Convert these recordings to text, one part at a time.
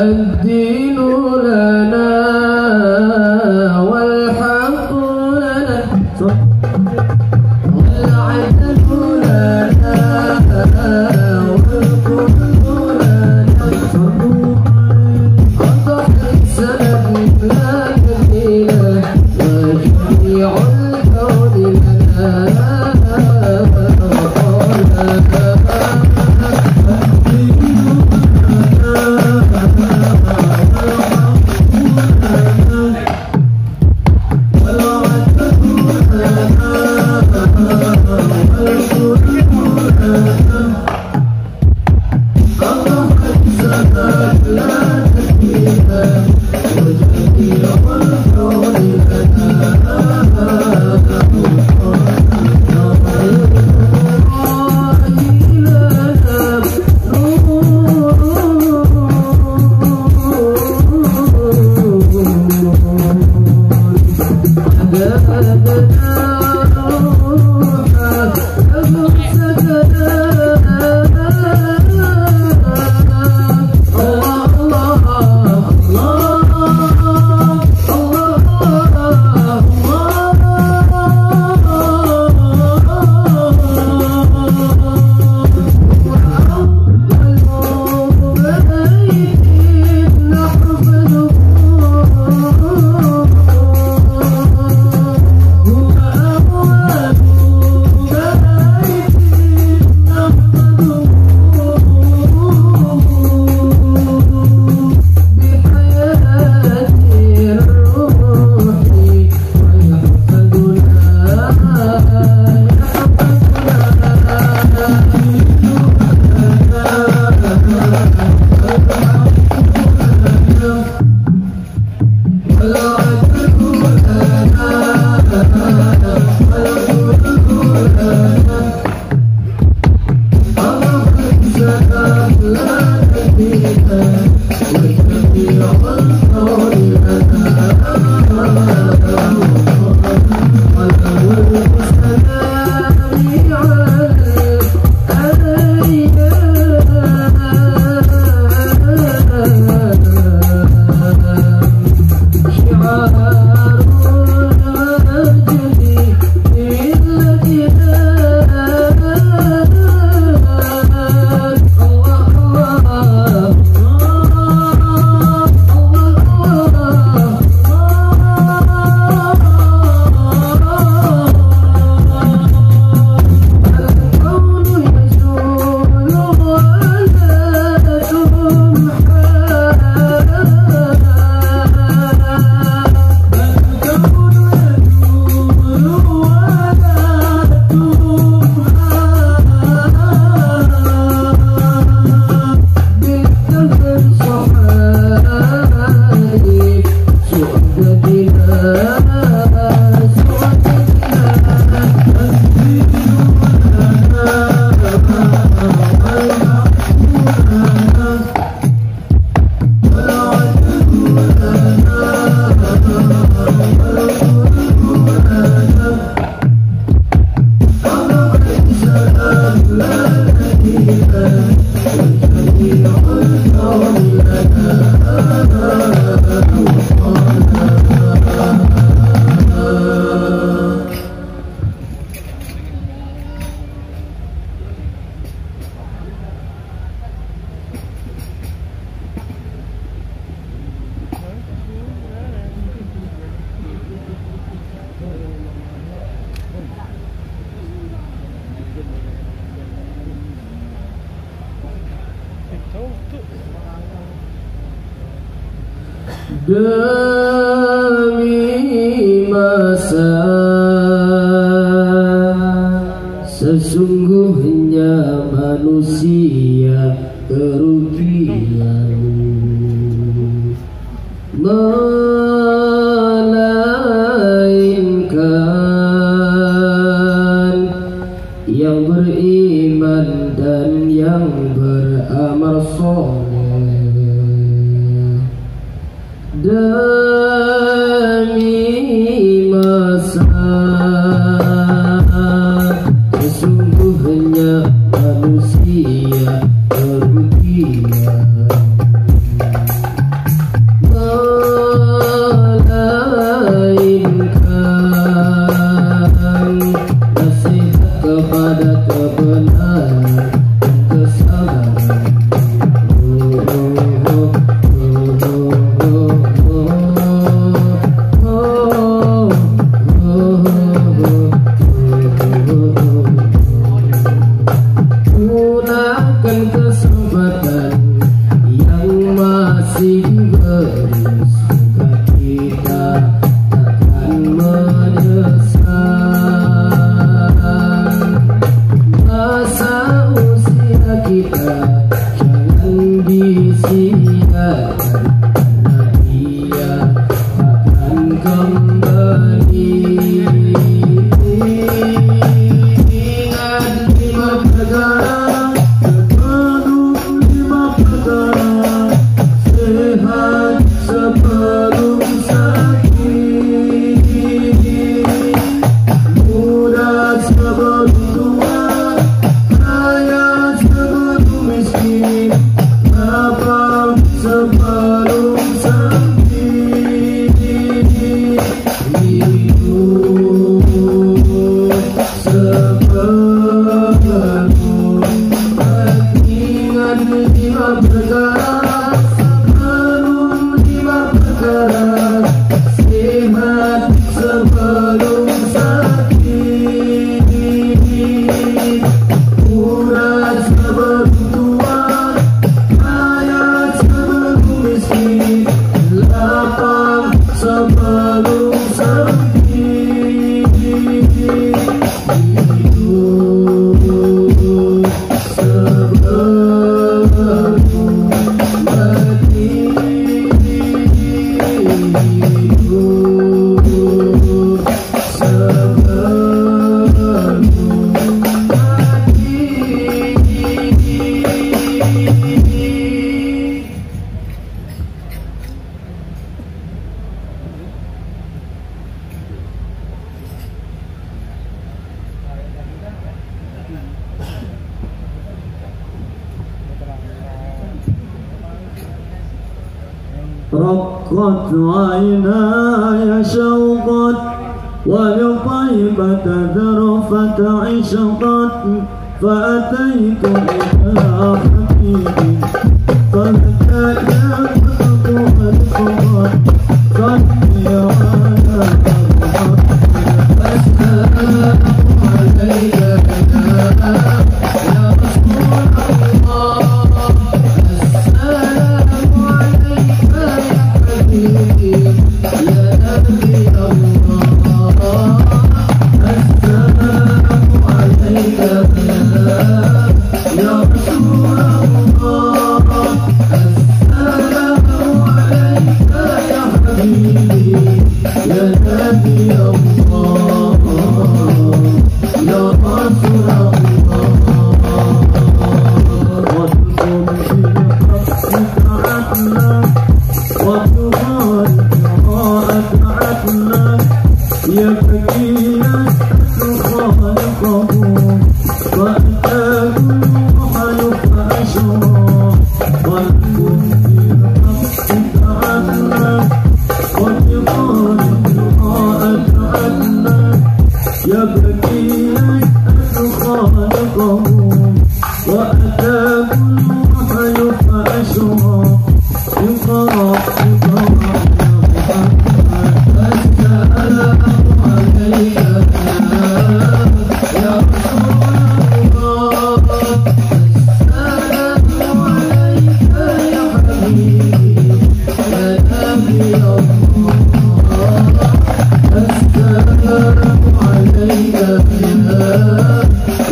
الدين لنا والحق لنا والعدل لنا demi masa sesungguhnya manusia kerugian melainkan yang beriman dan yang beramal soleh. رقت عيناي شوقت ولطيبة ذرفت عشقت فأتيت بها حبيبي فمتى ينفق الخبر قلبي ولا ترهق أسأل عليك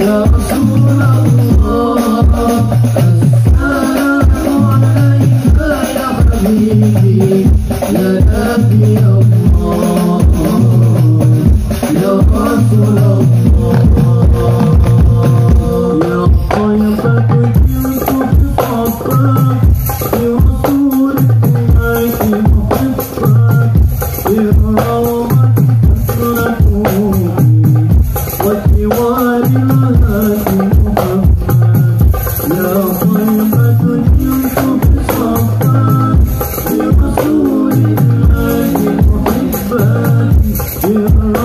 يا رسول الله